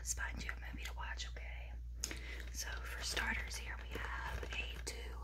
let's find you a movie to watch, okay? So for starters, here we have a two